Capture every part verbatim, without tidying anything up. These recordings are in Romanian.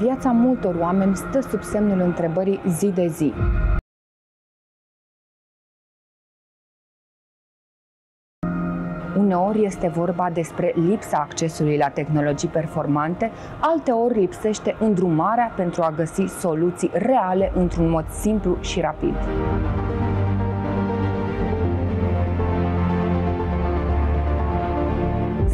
viața multor oameni stă sub semnul întrebării zi de zi. Uneori este vorba despre lipsa accesului la tehnologii performante, alteori lipsește îndrumarea pentru a găsi soluții reale într-un mod simplu și rapid.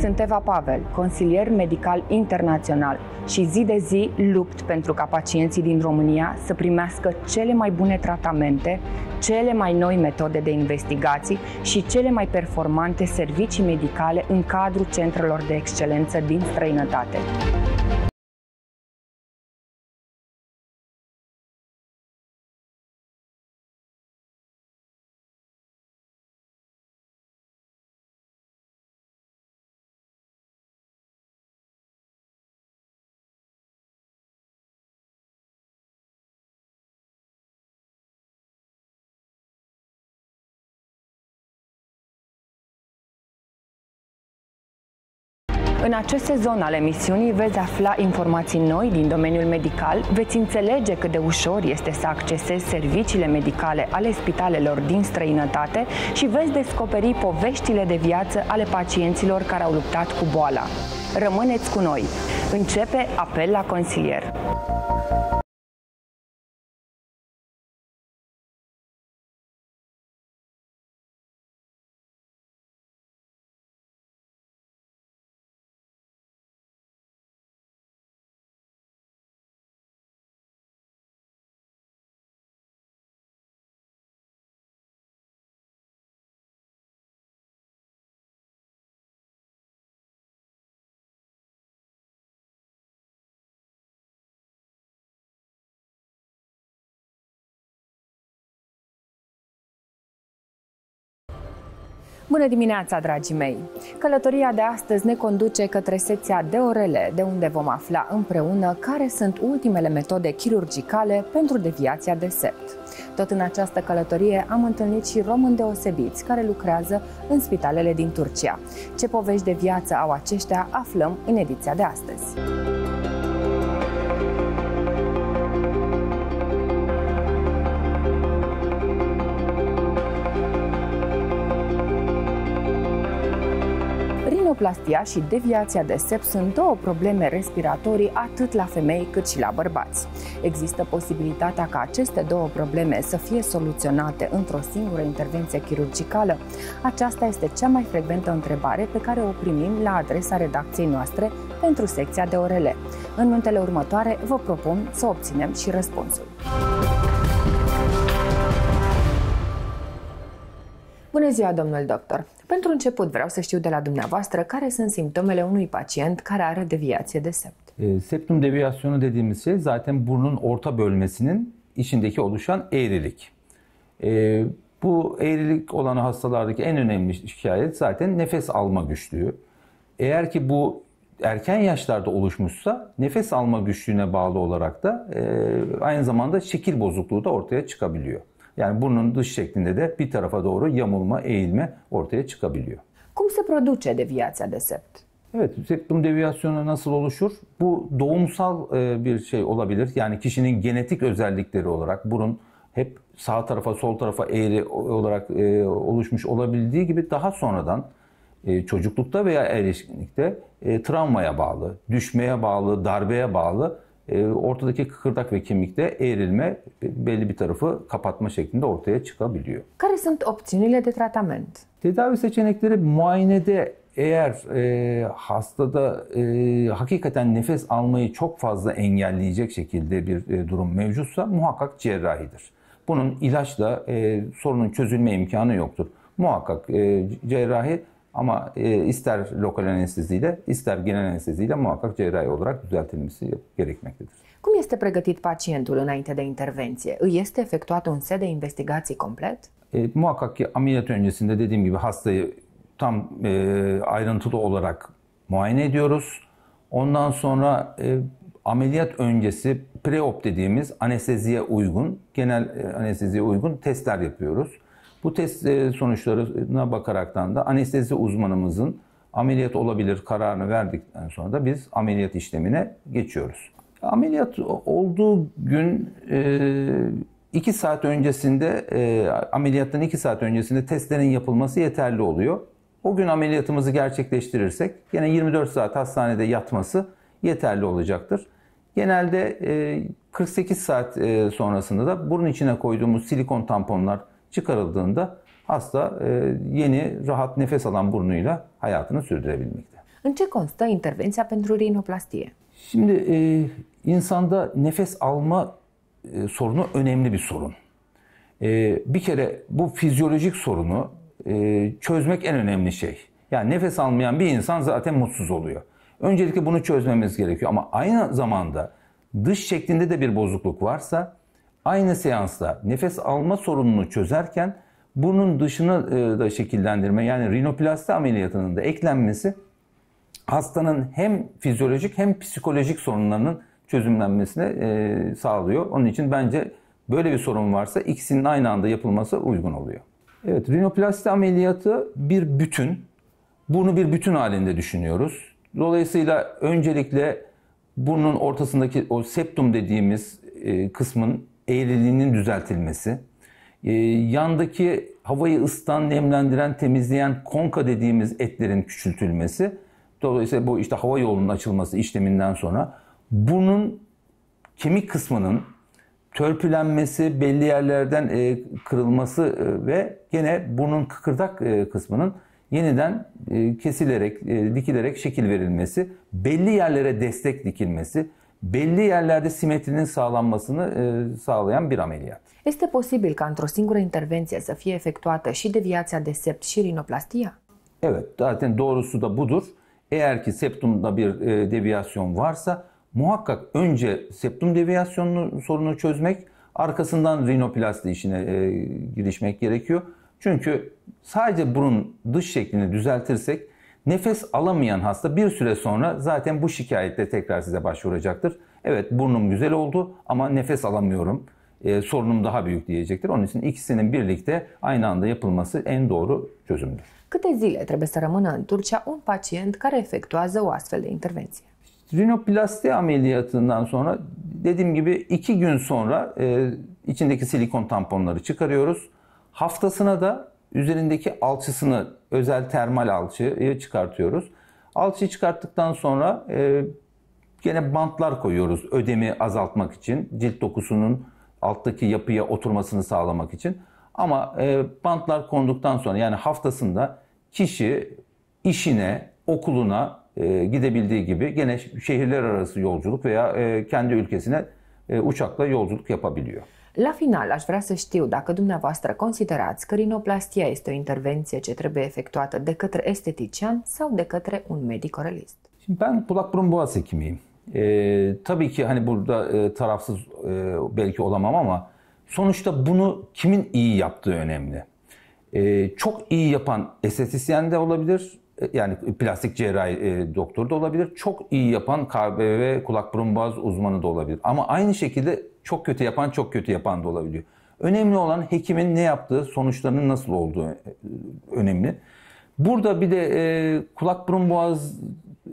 Sunt Eva Pavel, consilier medical internațional și zi de zi lupt pentru ca pacienții din România să primească cele mai bune tratamente, cele mai noi metode de investigații și cele mai performante servicii medicale în cadrul centrelor de excelență din străinătate. În acest sezon al emisiunii veți afla informații noi din domeniul medical, veți înțelege cât de ușor este să accesezi serviciile medicale ale spitalelor din străinătate și veți descoperi poveștile de viață ale pacienților care au luptat cu boala. Rămâneți cu noi! Începe apel la consilier! Bună dimineața, dragii mei! Călătoria de astăzi ne conduce către secția de O R L, de unde vom afla împreună care sunt ultimele metode chirurgicale pentru deviația de sept. Tot în această călătorie am întâlnit și români deosebiți care lucrează în spitalele din Turcia. Ce povești de viață au aceștia aflăm în ediția de astăzi. Rinoplastia și deviația de sept sunt două probleme respiratorii atât la femei cât și la bărbați. Există posibilitatea ca aceste două probleme să fie soluționate într-o singură intervenție chirurgicală? Aceasta este cea mai frecventă întrebare pe care o primim la adresa redacției noastre pentru secția de O R L. În minutele următoare vă propun să obținem și răspunsul. Bună ziua, domnul doctor! Pentru început vreau să știu de la dumneavoastră care sunt simptomele unui pacient care are deviație de sept. E, septum deviasyonu dediğimiz şey zaten burnun orta bölmesinin içindeki oluşan eğrilik. E, bu eğrilik olan hastalardaki en önemli şikayet zaten nefes alma güçlüğü. Eğer ki bu erken yaşlarda oluşmuşsa nefes alma güçlüğüne bağlı olarak da e, aynı zamanda şekil bozukluğu da ortaya çıkabiliyor. Yani burnun dış şeklinde de bir tarafa doğru yamulma, eğilme ortaya çıkabiliyor. Cum se produce deviația de sept? Evet, septum deviasyonu nasıl oluşur? Bu doğumsal bir şey olabilir. Yani kişinin genetik özellikleri olarak burun hep sağ tarafa, sol tarafa eğri olarak oluşmuş olabildiği gibi daha sonradan çocuklukta veya ergenlikte travmaya bağlı, düşmeye bağlı, darbeye bağlı ortadaki kıkırdak ve kemikte eğrilme, belli bir tarafı kapatma şeklinde ortaya çıkabiliyor. Care sunt opțiunile de tratament? Tedavi seçenekleri muayenede eğer e, hastada e, hakikaten nefes almayı çok fazla engelleyecek şekilde bir e, durum mevcutsa muhakkak cerrahidir. Bunun ilaçla e, sorunun çözülme imkanı yoktur. Muhakkak e, cerrahi ama e, ister lokal anesteziyle ister genel anesteziyle muhakkak cerrahi olarak düzeltilmesi gerekmektedir. Cum este pregătit pacientul înainte de intervenție? Îi este efectuat un set de investigații complet? E, muhakkak ki ameliyat öncesinde dediğim gibi hastayı tam e, ayrıntılı olarak muayene ediyoruz. Ondan sonra e, ameliyat öncesi pre-op dediğimiz anesteziye uygun, genel e, anesteziye uygun testler yapıyoruz. Bu test sonuçlarına bakaraktan da anestezi uzmanımızın ameliyat olabilir kararını verdikten sonra da biz ameliyat işlemine geçiyoruz. Ameliyat olduğu gün iki saat öncesinde, ameliyattan iki saat öncesinde testlerin yapılması yeterli oluyor. O gün ameliyatımızı gerçekleştirirsek yine yirmi dört saat hastanede yatması yeterli olacaktır. Genelde kırk sekiz saat sonrasında da burun içine koyduğumuz silikon tamponlar çıkarıldığında hasta yeni, rahat nefes alan burnuyla hayatını sürdürebilmekte. În ce constă intervenția pentru rinoplastie? Şimdi e, insanda nefes alma e, sorunu önemli bir sorun. E, bir kere bu fizyolojik sorunu e, çözmek en önemli şey. Yani nefes almayan bir insan zaten mutsuz oluyor. Öncelikle bunu çözmemiz gerekiyor ama aynı zamanda dış şeklinde de bir bozukluk varsa aynı seansta nefes alma sorununu çözerken burnun dışını e, da şekillendirme, yani rinoplasti ameliyatının da eklenmesi hastanın hem fizyolojik hem psikolojik sorunlarının çözümlenmesine e, sağlıyor. Onun için bence böyle bir sorun varsa ikisinin aynı anda yapılması uygun oluyor. Evet, rinoplasti ameliyatı bir bütün. Burnu bir bütün halinde düşünüyoruz. Dolayısıyla öncelikle burnun ortasındaki o septum dediğimiz e, kısmın eğriliğinin düzeltilmesi, e, yandaki havayı ısıtan, nemlendiren, temizleyen konka dediğimiz etlerin küçültülmesi. Dolayısıyla bu işte hava yolunun açılması işleminden sonra burnun kemik kısmının törpülenmesi, belli yerlerden e, kırılması e, ve gene burnun kıkırdak e, kısmının yeniden e, kesilerek, e, dikilerek şekil verilmesi, belli yerlere destek dikilmesi, belli yerlerde simetrinin sağlanmasını e, sağlayan bir ameliyat. Este posibil ca într-o singură intervenție să fie efectuată și deviația de sept și rinoplastia? Evet, zaten doğrusu da budur. Eğer ki septumda bir deviyasyon varsa muhakkak önce septum deviyasyonunu sorunu çözmek, arkasından rinoplasti işine e, girişmek gerekiyor. Çünkü sadece burun dış şeklini düzeltirsek nefes alamayan hasta bir süre sonra zaten bu şikayetle tekrar size başvuracaktır. Evet, burnum güzel oldu ama nefes alamıyorum, e, sorunum daha büyük diyecektir. Onun için ikisinin birlikte aynı anda yapılması en doğru çözümdür. Câte zile trebuie să rămână în Turcia un pacient care efectuează o astfel de intervenție? Rinoplasti ameliyatından sonra dediğim gibi iki gün sonra e, içindeki silikon tamponları çıkarıyoruz. Haftasına da üzerindeki alçısını, özel termal alçıyı çıkartıyoruz. Alçıyı çıkarttıktan sonra e, gene bantlar koyuyoruz ödemi azaltmak için, cilt dokusunun alttaki yapıya oturmasını sağlamak için. Ama e, bantlar konduktan sonra, yani haftasında kişi işine, okuluna e, gidebildiği gibi gene şehirler arası yolculuk veya e, kendi ülkesine e, uçakla yolculuk yapabiliyor. La final, aș vrea să știu dacă dumneavoastră considerați că rinoplastia este o intervenție ce trebuie efectuată de către estetician sau de către un medic oralist. Şimdi ben kulak burun boğaz hekimiyim. E, tabii ki hani burada e, tarafsız e, belki olamam ama sonuçta bunu kimin iyi yaptığı önemli. Ee, çok iyi yapan estetisyen de olabilir, yani plastik cerrahi e, doktor da olabilir. Çok iyi yapan K B B, kulak burun boğaz uzmanı da olabilir. Ama aynı şekilde çok kötü yapan, çok kötü yapan da olabiliyor. Önemli olan hekimin ne yaptığı, sonuçlarının nasıl olduğu önemli. Burada bir de e, kulak burun boğaz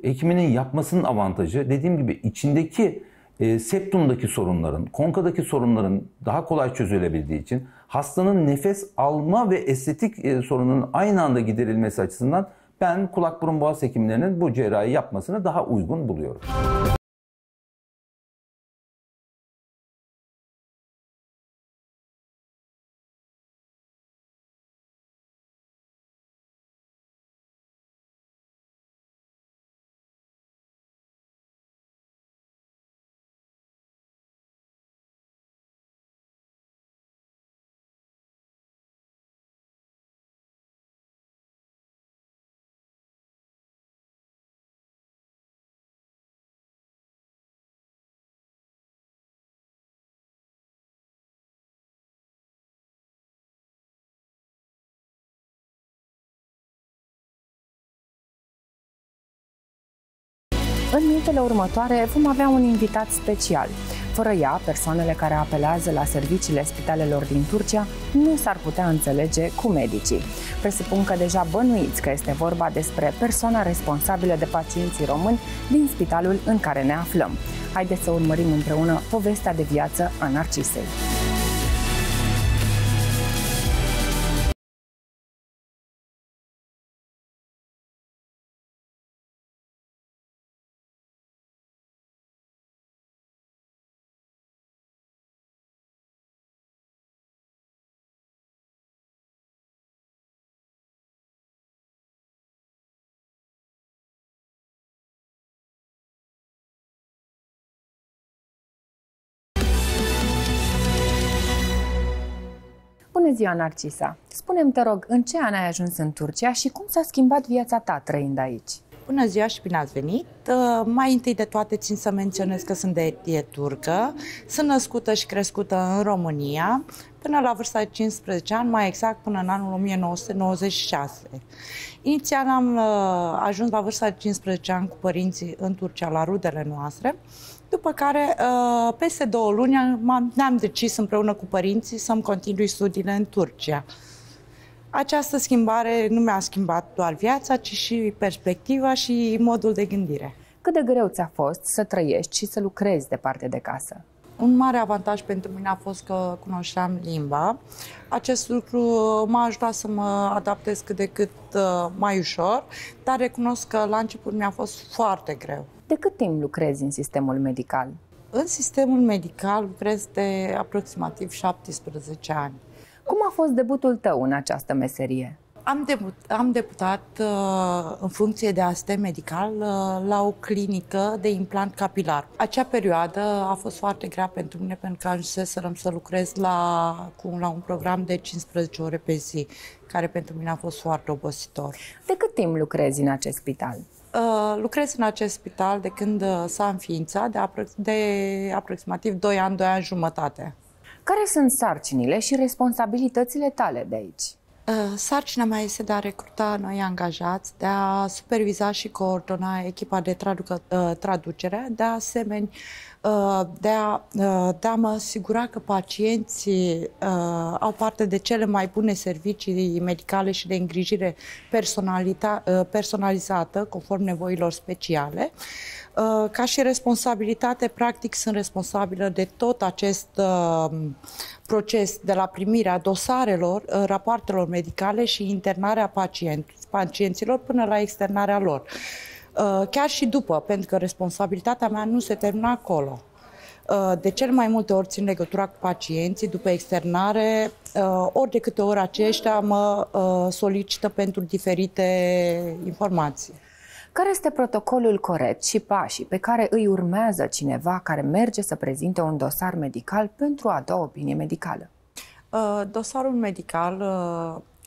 hekiminin yapmasının avantajı, dediğim gibi içindeki E, septumdaki sorunların, konkadaki sorunların daha kolay çözülebildiği için hastanın nefes alma ve estetik e, sorunun aynı anda giderilmesi açısından ben kulak burun boğaz hekimlerinin bu cerrahi yapmasını daha uygun buluyorum. În minutele următoare vom avea un invitat special. Fără ea, persoanele care apelează la serviciile spitalelor din Turcia nu s-ar putea înțelege cu medicii. Presupun că deja bănuiți că este vorba despre persoana responsabilă de pacienții români din spitalul în care ne aflăm. Haideți să urmărim împreună povestea de viață a Narcisei. Bună ziua, Narcisa! Spune-mi, te rog, în ce an ai ajuns în Turcia și cum s-a schimbat viața ta trăind aici? Bună ziua și bine ați venit! Mai întâi de toate țin să menționez că sunt de etnie turcă, sunt născută și crescută în România, până la vârsta de cincisprezece ani, mai exact până în anul o mie nouă sute nouăzeci și șase. Inițial am ajuns la vârsta de cincisprezece ani cu părinții în Turcia, la rudele noastre, după care, peste două luni, ne-am decis împreună cu părinții să-mi continui studiile în Turcia. Această schimbare nu mi-a schimbat doar viața, ci și perspectiva și modul de gândire. Cât de greu ți-a fost să trăiești și să lucrezi departe de casă? Un mare avantaj pentru mine a fost că cunoșteam limba. Acest lucru m-a ajutat să mă adaptez cât de cât mai ușor, dar recunosc că la început mi-a fost foarte greu. De cât timp lucrezi în sistemul medical? În sistemul medical lucrez de aproximativ șaptesprezece ani. Cum a fost debutul tău în această meserie? Am, debut, am debutat uh, în funcție de asistent medical uh, la o clinică de implant capilar. Acea perioadă a fost foarte grea pentru mine pentru că ajunseserăm să lucrez la, cu, la un program de cincisprezece ore pe zi, care pentru mine a fost foarte obositor. De cât timp lucrezi în acest spital? Uh, lucrez în acest spital de când uh, s-a înființat, de, apro de aproximativ doi ani, doi ani jumătate. Care sunt sarcinile și responsabilitățile tale de aici? Sarcina mea este de a recruta noi angajați, de a superviza și coordona echipa de traducere, de asemenea de a, de a mă asigura că pacienții au parte de cele mai bune servicii medicale și de îngrijire personalizată, conform nevoilor speciale. Ca și responsabilitate, practic, sunt responsabilă de tot acest proces, de la primirea dosarelor, rapoartelor medicale și internarea pacienților până la externarea lor. Chiar și după, pentru că responsabilitatea mea nu se termină acolo. De cel mai multe ori țin legătura cu pacienții după externare, ori de câte ori aceștia mă solicită pentru diferite informații. Care este protocolul corect și pașii pe care îi urmează cineva care merge să prezinte un dosar medical pentru a da o opinie medicală? Dosarul medical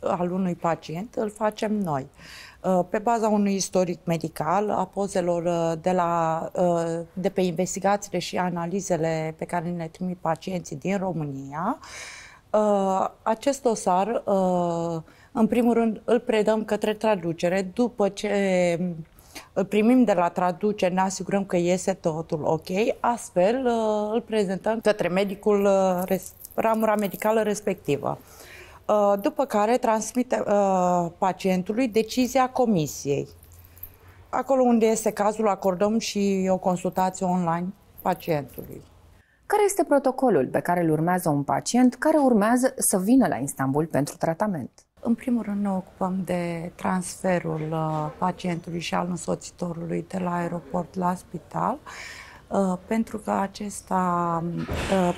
al unui pacient îl facem noi, pe baza unui istoric medical, a pozelor de, la, de pe investigațiile și analizele pe care le trimit pacienții din România. Acest dosar, în primul rând, îl predăm către traducere. După ce îl primim de la traducere, ne asigurăm că iese totul ok. Astfel, îl prezentăm către medicul, ramura medicală respectivă. După care transmite pacientului decizia comisiei. Acolo unde este cazul, acordăm și o consultație online pacientului. Care este protocolul pe care îl urmează un pacient care urmează să vină la Istanbul pentru tratament? În primul rând ne ocupăm de transferul pacientului și al însoțitorului de la aeroport la spital, pentru că, acesta,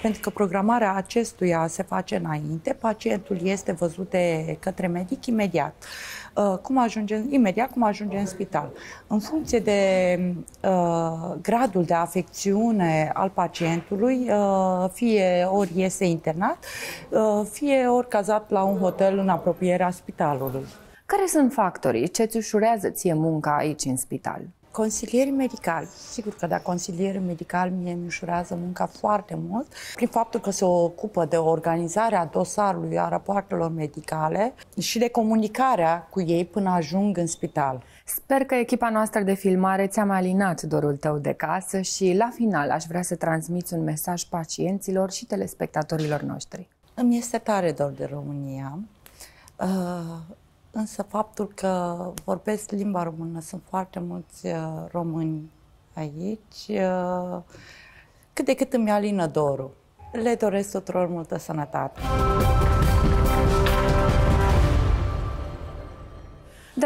pentru că programarea acestuia se face înainte, pacientul este văzut de către medic imediat. Cum ajunge, imediat cum ajunge în spital. În funcție de uh, gradul de afecțiune al pacientului, uh, fie ori este internat, uh, fie ori cazat la un hotel în apropierea spitalului. Care sunt factorii ce îți ușurează ție munca aici în spital? Consilierii medicali. Sigur că da, consilierii medicali mie îmi ușurează munca foarte mult prin faptul că se ocupă de organizarea dosarului, a rapoartelor medicale și de comunicarea cu ei până ajung în spital. Sper că echipa noastră de filmare ți-a mai alinat dorul tău de casă și la final aș vrea să transmiți un mesaj pacienților și telespectatorilor noștri. Îmi este tare dor de România, însă faptul că vorbesc limba română, sunt foarte mulți români aici, cât de cât îmi alină dorul. Le doresc tuturor multă sănătate!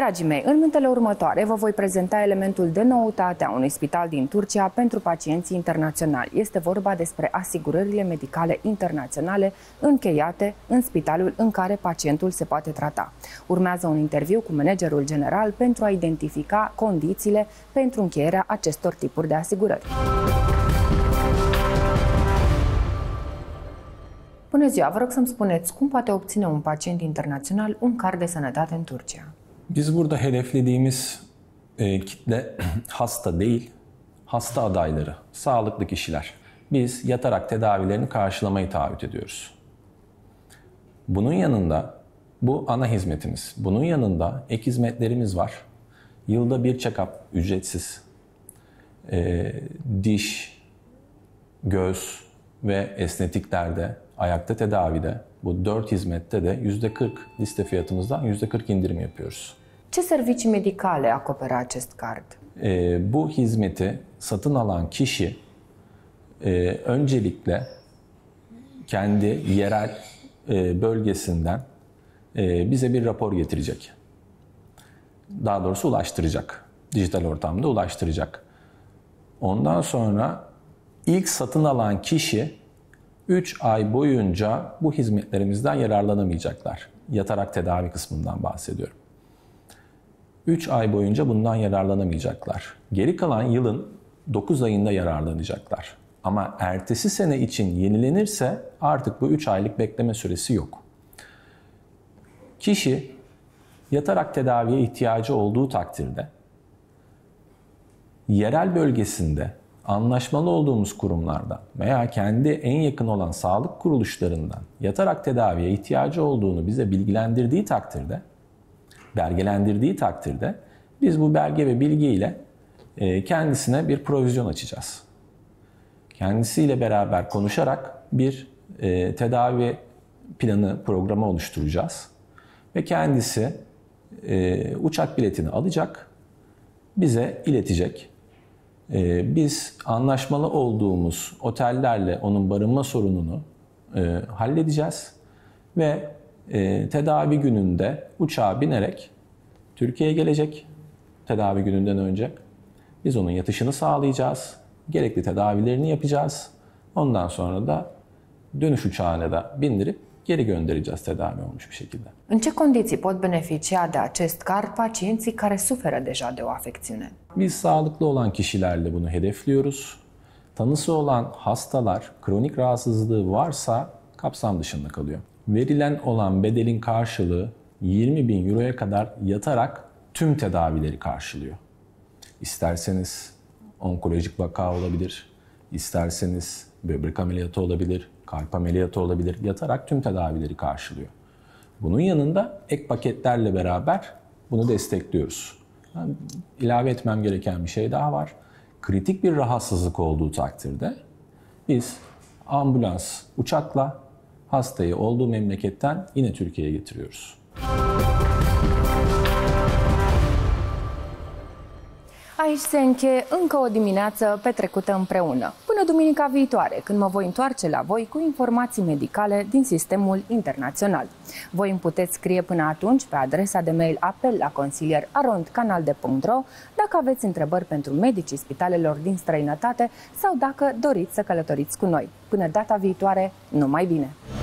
Dragii mei, în mintele următoare vă voi prezenta elementul de noutate a unui spital din Turcia pentru pacienții internaționali. Este vorba despre asigurările medicale internaționale încheiate în spitalul în care pacientul se poate trata. Urmează un interviu cu managerul general pentru a identifica condițiile pentru încheierea acestor tipuri de asigurări. Bună ziua, vă rog să-mi spuneți cum poate obține un pacient internațional un card de sănătate în Turcia? Biz burada hedeflediğimiz e, kitle hasta değil, hasta adayları, sağlıklı kişiler. Biz yatarak tedavilerini karşılamayı taahhüt ediyoruz. Bunun yanında bu ana hizmetimiz. Bunun yanında ek hizmetlerimiz var. Yılda bir check-up ücretsiz. E, diş, göz ve esnetiklerde, ayakta tedavide bu dört hizmette de yüzde kırk liste fiyatımızdan yüzde kırk indirim yapıyoruz. Ce servicii medicale acoperă acest card? E, bu hizmeti satın alan kişi e, öncelikle kendi yerel e, bölgesinden e, bize bir rapor getirecek. Daha doğrusu ulaştıracak. Dijital ortamda ulaştıracak. Ondan sonra ilk satın alan kişi üç ay boyunca bu hizmetlerimizden yararlanamayacaklar. Yatarak tedavi kısmından bahsediyorum. üç ay boyunca bundan yararlanamayacaklar. Geri kalan yılın dokuz ayında yararlanacaklar. Ama ertesi sene için yenilenirse artık bu üç aylık bekleme süresi yok. Kişi yatarak tedaviye ihtiyacı olduğu takdirde yerel bölgesinde anlaşmalı olduğumuz kurumlardan veya kendi en yakın olan sağlık kuruluşlarından yatarak tedaviye ihtiyacı olduğunu bize bilgilendirdiği takdirde, belgelendirdiği takdirde biz bu belge ve bilgiyle kendisine bir provizyon açacağız. Kendisiyle beraber konuşarak bir tedavi planı, programı oluşturacağız ve kendisi uçak biletini alacak, bize iletecek. Biz anlaşmalı olduğumuz otellerle onun barınma sorununu e, halledeceğiz ve e, tedavi gününde uçağa binerek Türkiye'ye gelecek tedavi gününden önce. Biz onun yatışını sağlayacağız, gerekli tedavilerini yapacağız. Ondan sonra da dönüş uçağına da bindirip geri göndereceğiz tedavi olmuş bir şekilde. În ce condiții pot beneficia de acest card pacienții care suferă deja de o afecțiune? Biz sağlıklı olan kişilerle bunu hedefliyoruz. Tanısı olan hastalar, kronik rahatsızlığı varsa kapsam dışında kalıyor. Verilen olan bedelin karşılığı yirmi bin euroya kadar yatarak tüm tedavileri karşılıyor. İsterseniz onkolojik vaka olabilir, isterseniz böbrek ameliyatı olabilir, kalp ameliyatı olabilir, yatarak tüm tedavileri karşılıyor. Bunun yanında ek paketlerle beraber bunu destekliyoruz. Yani ilave etmem gereken bir şey daha var. Kritik bir rahatsızlık olduğu takdirde biz ambulans, uçakla hastayı olduğu memleketten yine Türkiye'ye getiriyoruz. Aici se încheie încă o dimineață petrecută împreună. Până duminica viitoare, când mă voi întoarce la voi cu informații medicale din sistemul internațional. Voi îmi puteți scrie până atunci pe adresa de mail apel la consilier arond canalde punct ro dacă aveți întrebări pentru medicii spitalelor din străinătate sau dacă doriți să călătoriți cu noi. Până data viitoare, numai bine!